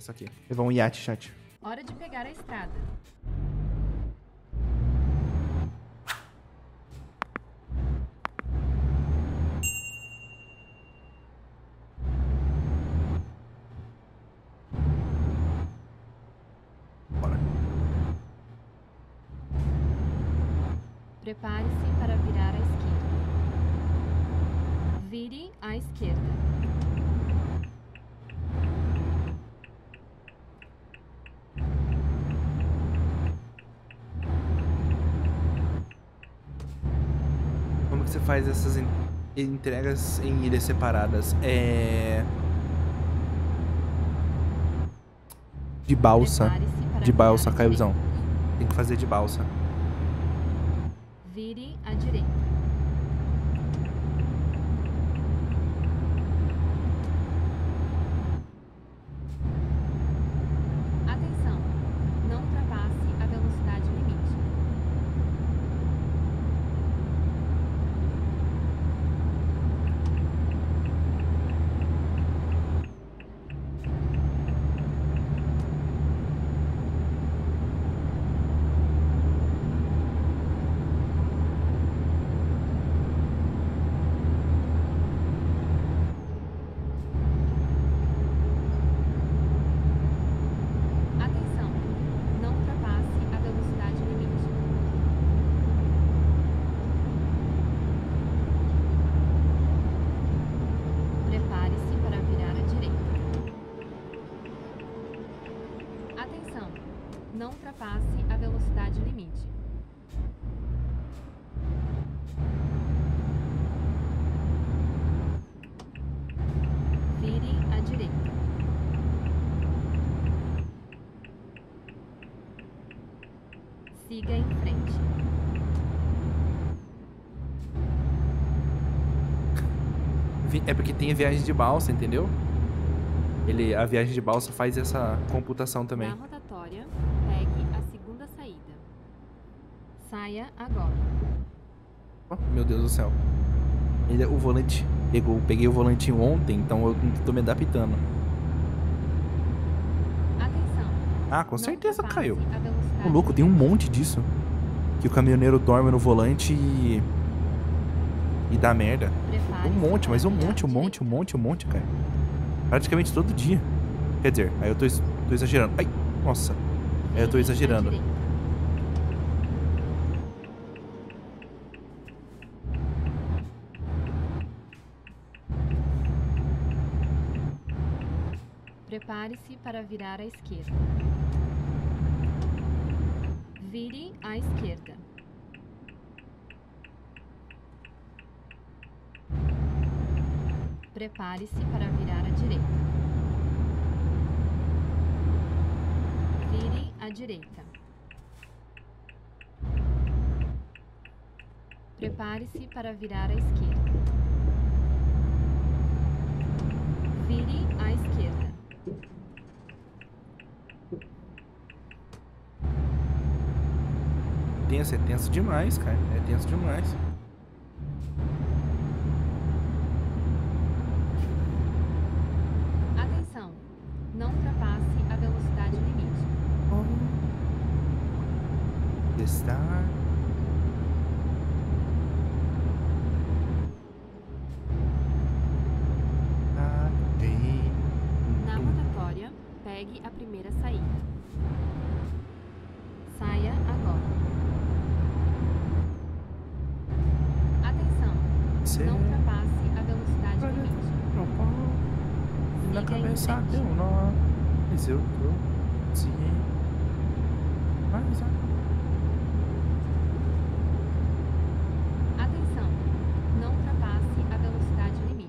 Essa aqui. Levar um iate, chat. Hora de pegar a estrada. Prepare-se para virar à esquerda. Vire à esquerda. Como que você faz essas entregas em ilhas separadas? É... de balsa. De balsa, Caiozão. Tem que fazer de balsa. Vire à direita. Atenção, não ultrapasse a velocidade limite. Siga em frente. É porque tem a viagem de balsa, entendeu? Ele, a viagem de balsa faz essa computação também. Na rotatória, pegue a segunda saída. Saia agora. Oh, meu Deus do céu. Ele, o volante pegou. Peguei o volantinho ontem, então eu tô me adaptando. Ah, com certeza caiu. Ô, louco, tem um monte disso. Que o caminhoneiro dorme no volante e... e dá merda. Um monte, mas um monte, cara. Praticamente todo dia. Quer dizer, aí eu tô exagerando. Ai, nossa. Aí eu tô exagerando. Prepare-se para virar à esquerda. Vire à esquerda. Prepare-se para virar à direita. Vire à direita. Prepare-se para virar à esquerda. Vire à esquerda. Tenso, é tenso demais, cara. É tenso demais. Atenção, não ultrapasse a velocidade limite. Testar. Pegue a primeira saída. Saia agora. Atenção, não ultrapasse a velocidade limite. Na cabeça deu um nó, mas eu tô seguindo. Atenção, não ultrapasse a velocidade limite.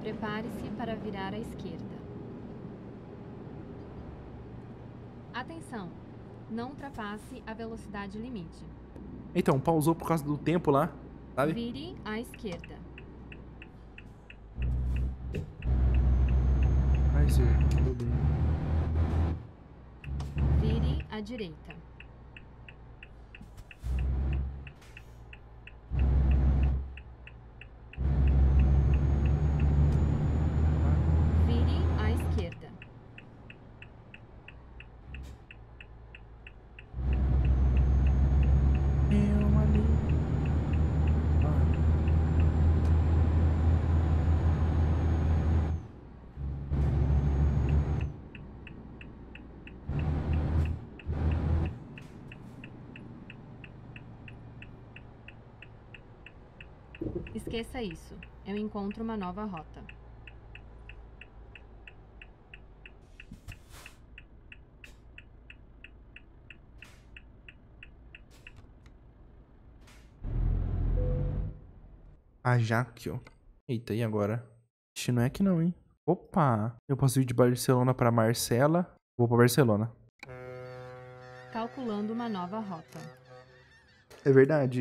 Prepare-se para virar à esquerda. Atenção, não ultrapasse a velocidade limite. Então, pausou por causa do tempo lá, sabe? Vire à esquerda. Ai, senhor, tudo bem. Vire à direita. Esqueça isso. Eu encontro uma nova rota. Ajaccio. Eita, e agora? Ixi, não é aqui não, hein? Opa! Eu posso ir de Barcelona pra Marselha. Vou pra Barcelona. Calculando uma nova rota. É verdade,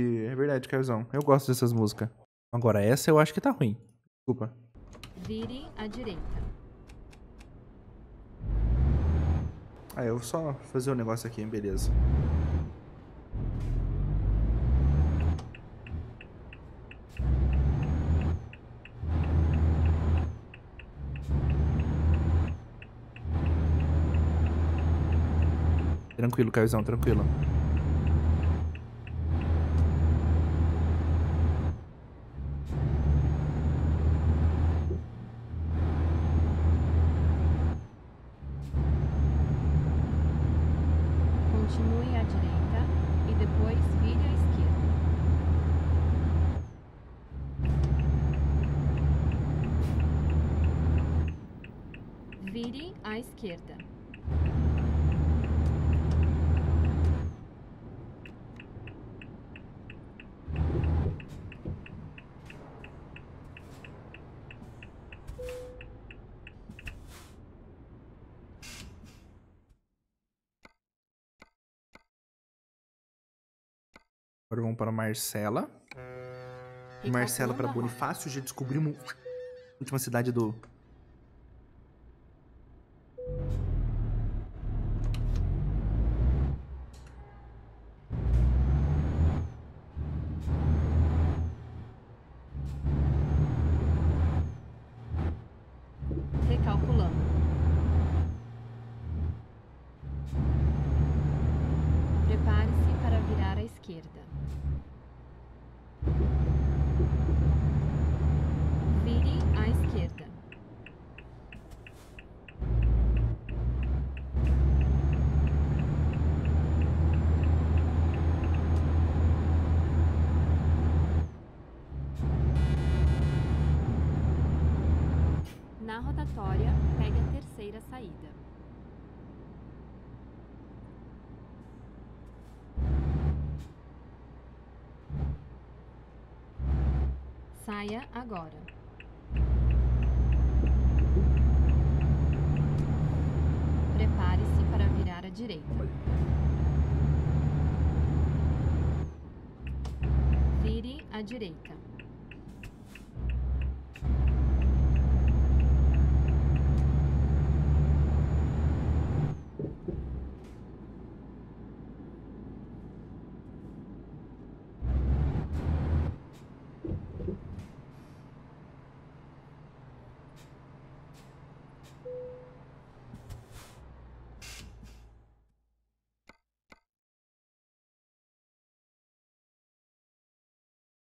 Carzão. Eu gosto dessas músicas. Agora essa eu acho que tá ruim. Desculpa. Vire à direita. Ah, eu vou só fazer um negócio aqui, hein? Beleza. Tranquilo, Caiozão, tranquilo. Continue à direita e depois vire à esquerda. Vire à esquerda. Agora vamos para Marselha. Marselha para Bonifácio. Já descobrimos a última cidade do... Recalculando. Prepare-se para virar à esquerda. Vire à esquerda. Na rotatória, pegue a terceira saída. Saia agora. Prepare-se para virar à direita. Vire à direita.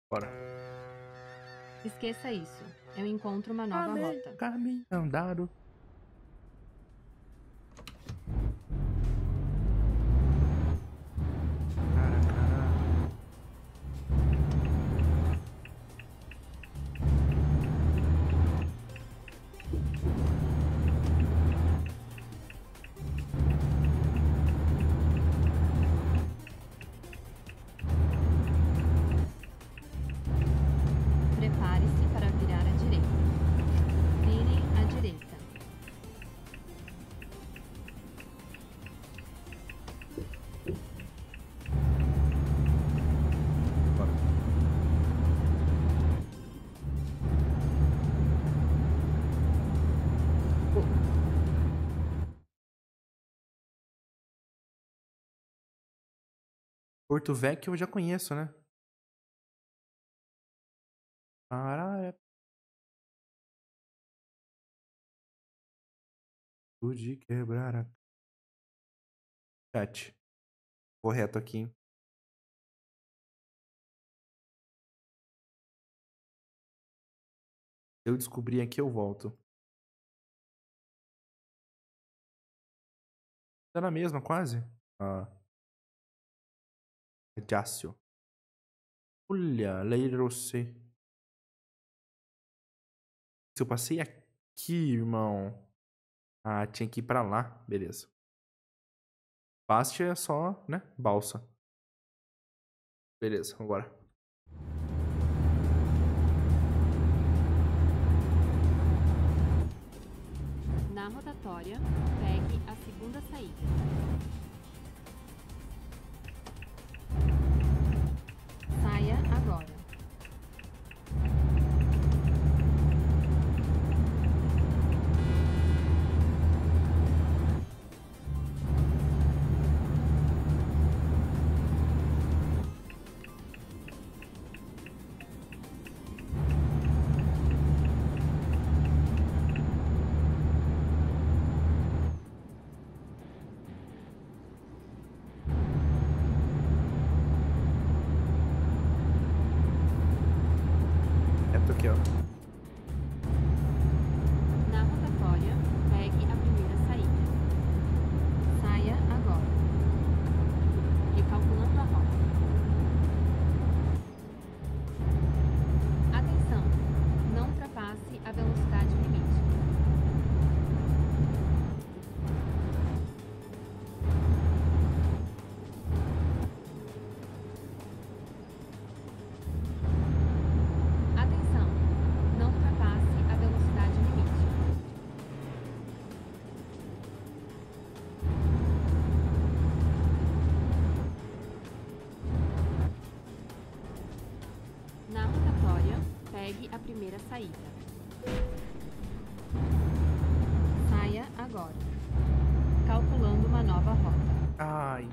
Bora. Esqueça isso. Eu encontro uma nova rota. Caminho andado. Porto Vec eu já conheço, né? De quebrar a chat. Correto aqui, hein? Se eu descobrir aqui, eu volto. Tá na mesma, quase? Ah. Jássio. Olha, Layerossi. Se eu passei aqui, irmão... Ah, tinha que ir pra lá. Beleza. Fácil é só, né? Balsa. Beleza, vamos embora. Na rotatória, pegue a segunda saída. Saia agora. Primeira saída. Saia agora. Calculando uma nova rota. Ai.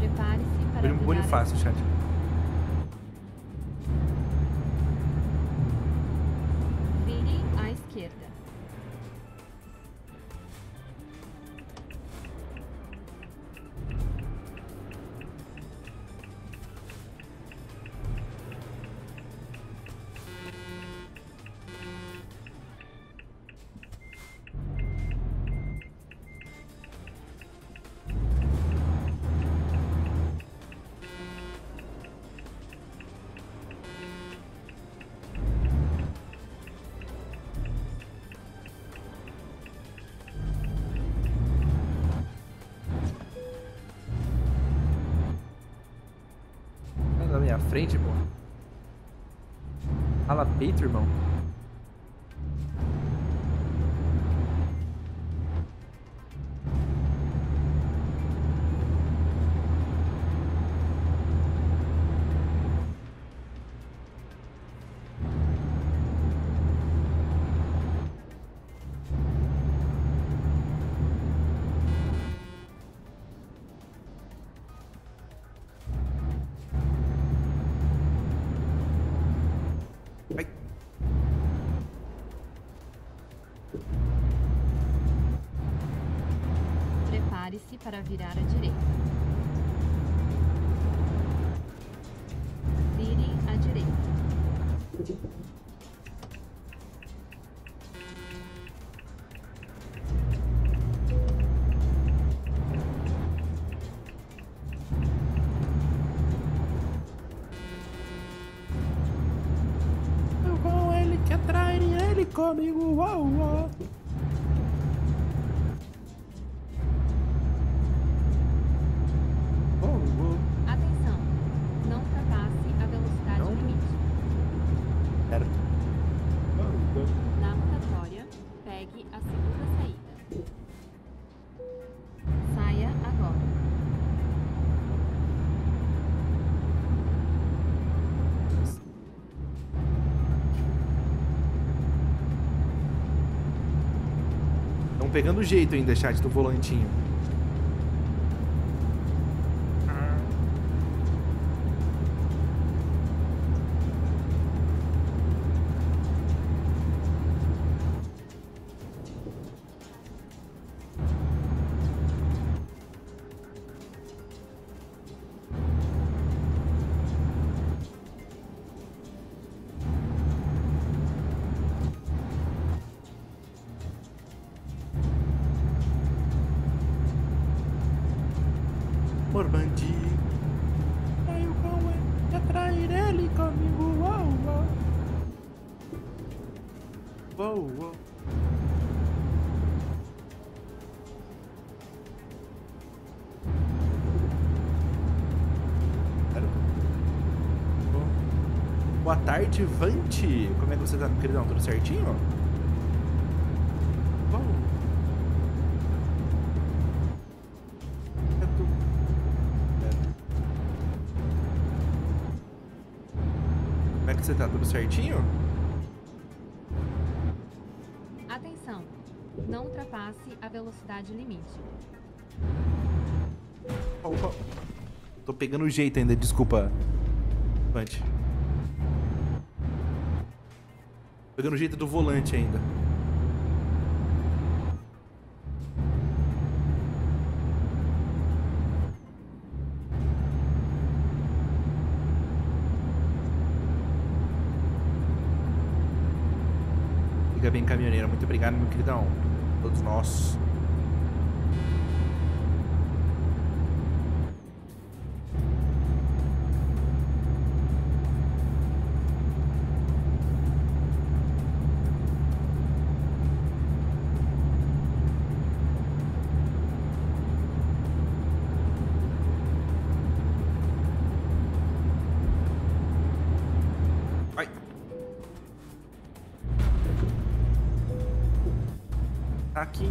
Prepare-se para o Bonifácio, chat. À frente, pô. Fala peito, irmão. Para virar à direita. Vire à direita. Eu vou, ele que atrai, ele comigo. Uau, uau. Pegando o jeito ainda, chat, do volantinho. Uou. Boa tarde, Vante. Como é que você tá, queridão? Tudo certinho? Bom. Como é que você tá? Tudo certinho? Atenção. Não ultrapasse a velocidade limite. Opa. Tô pegando o jeito ainda, desculpa, Vante. Pegando o jeito do volante ainda. Fica bem, caminhoneiro. Muito obrigado, meu queridão. Todos nós. Aqui.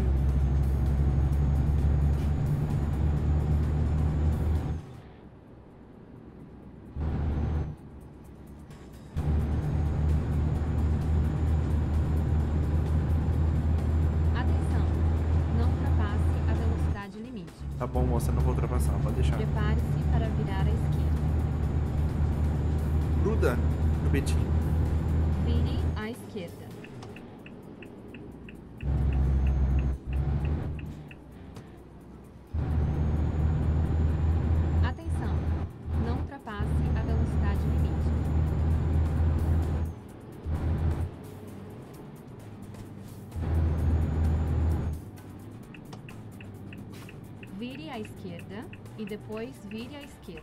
Atenção, não ultrapasse a velocidade limite. Tá bom, moça, não vou ultrapassar, pode deixar. Prepare-se para virar à esquerda. Gruda no betinho. Vire à esquerda. À esquerda e depois vire à esquerda.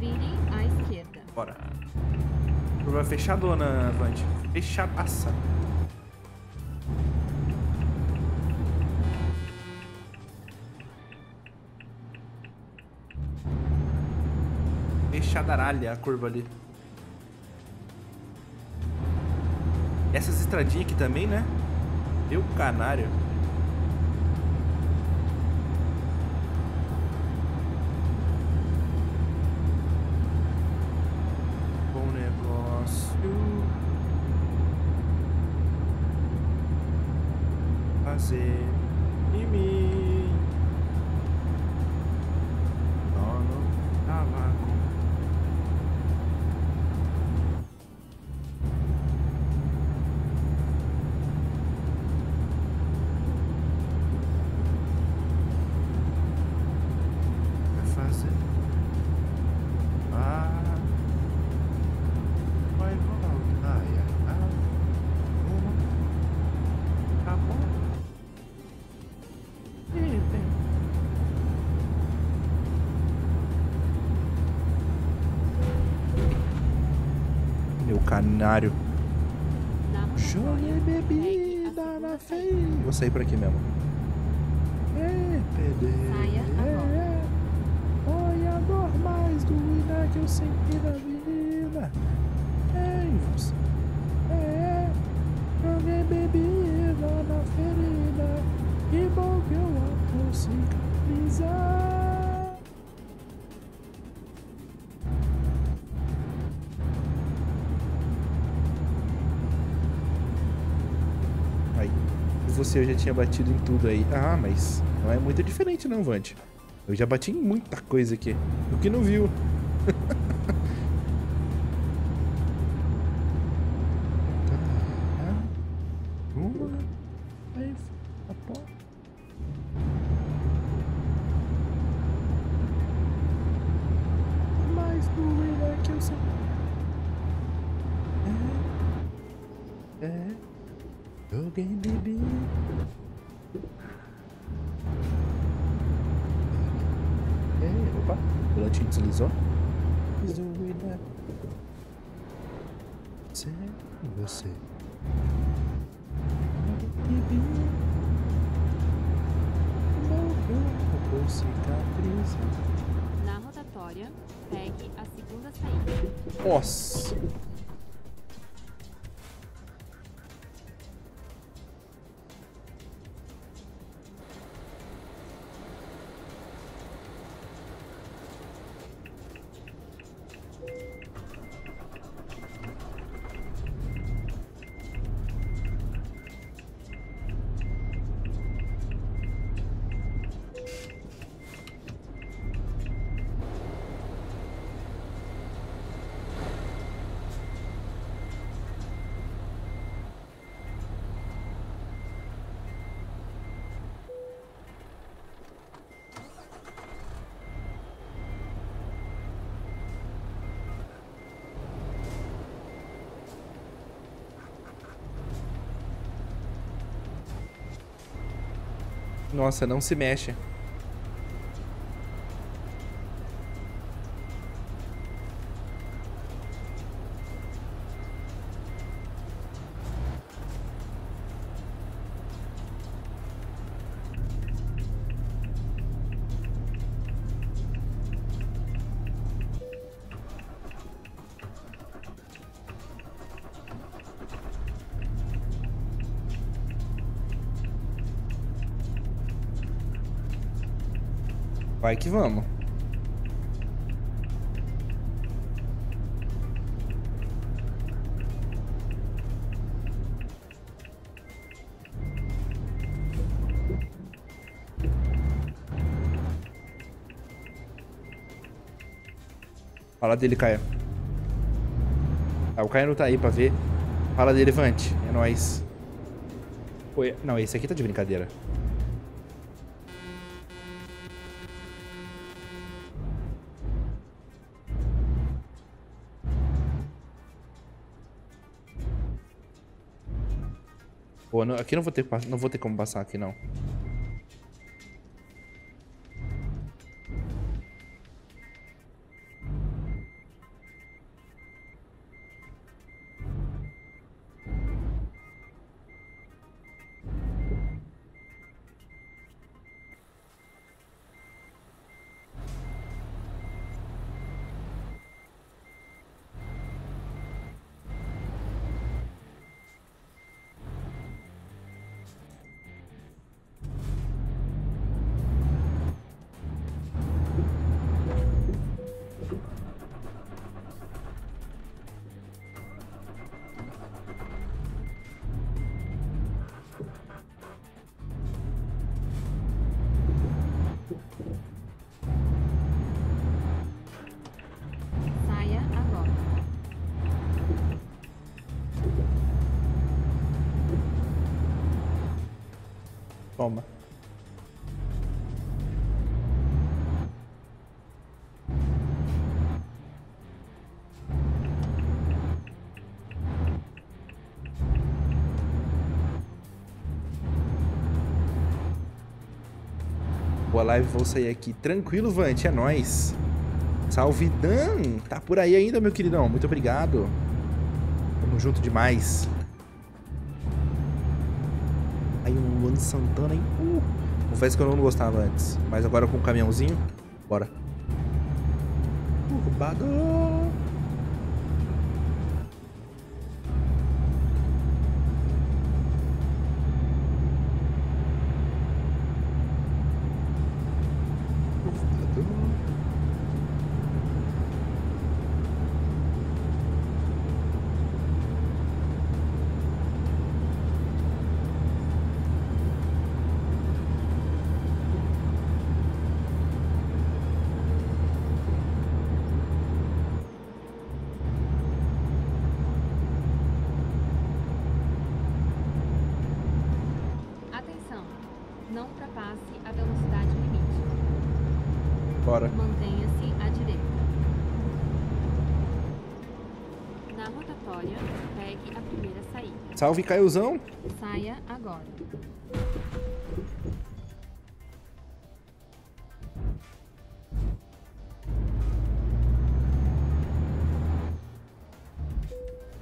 Vire à esquerda. Bora. Curva fechadona, Vante. Fechadaça. Fechadaralha a curva ali. Essas estradinhas aqui também, né? Meu canário. Bom negócio. Fazer em mim. Dono tabaco. Canário. Joguei bebida na feira. Vou sair por aqui mesmo. Olha normais do lugar que eu senti na vida. Joguei bebida na ferida. Que bom que eu a consegui cicatrizar. Você, eu já tinha batido em tudo aí. Ah, mas não é muito diferente não, Vante. Eu já bati em muita coisa aqui. O que não viu. Opa, o volante deslizou. quis duvidar. Sem você. Vou cicatriz. Na rotatória, pegue a segunda saída. Nossa. Nossa, não se mexe. Vai que vamos. Fala dele, Caio. Ah, o Caio não tá aí pra ver. Fala dele, Vante. É nóis. Oi. Não, esse aqui tá de brincadeira. Pô, não, aqui não vou ter como passar aqui, não. Toma. Boa live, vou sair aqui. Tranquilo, Vante, é nóis. Salve, Dan. Tá por aí ainda, meu queridão. Muito obrigado. Tamo junto demais. Luan Santana, hein? Confesso que eu não gostava antes, mas agora com o caminhãozinho, bora. Roubado! Salve, Caiozão. Saia agora.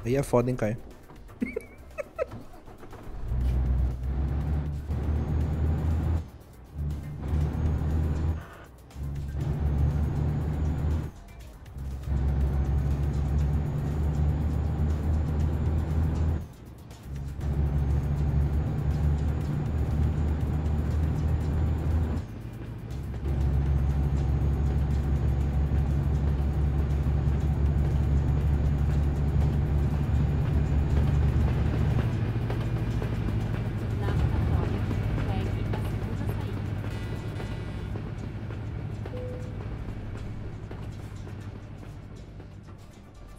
Aí é foda, hein, Caio?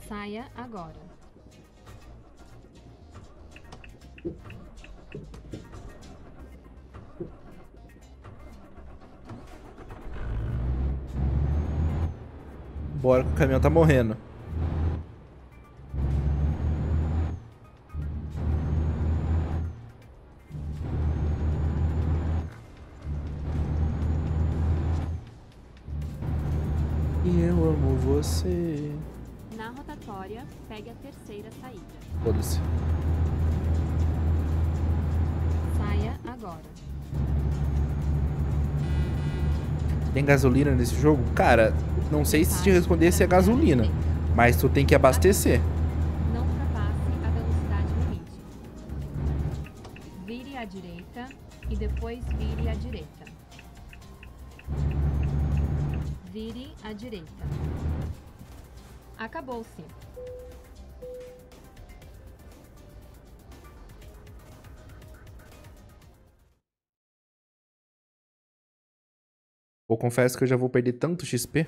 Saia agora. Bora que o caminhão tá morrendo. E eu amo você. Na rotatória, pegue a terceira saída. Foda-se. Saia agora. Tem gasolina nesse jogo? Cara, não sei se te responder se é gasolina, mas tu tem que abastecer. Não ultrapasse a velocidade limite. Vire à direita e depois vire à direita. Vire à direita. Acabou-se. Eu confesso que eu já vou perder tanto XP.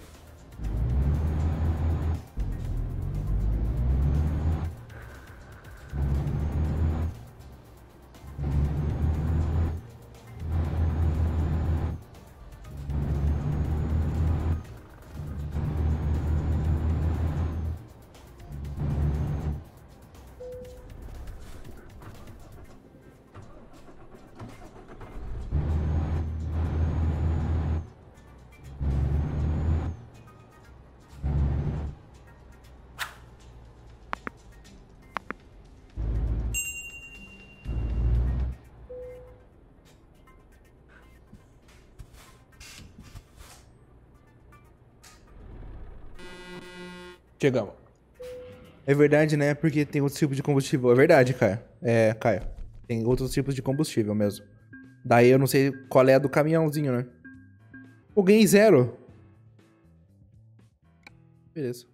Chegamos. É verdade, né? Porque tem outros tipos de combustível. É verdade, Caio. É, Caio. Tem outros tipos de combustível mesmo. Daí eu não sei qual é a do caminhãozinho, né? Eu ganhei zero. Beleza.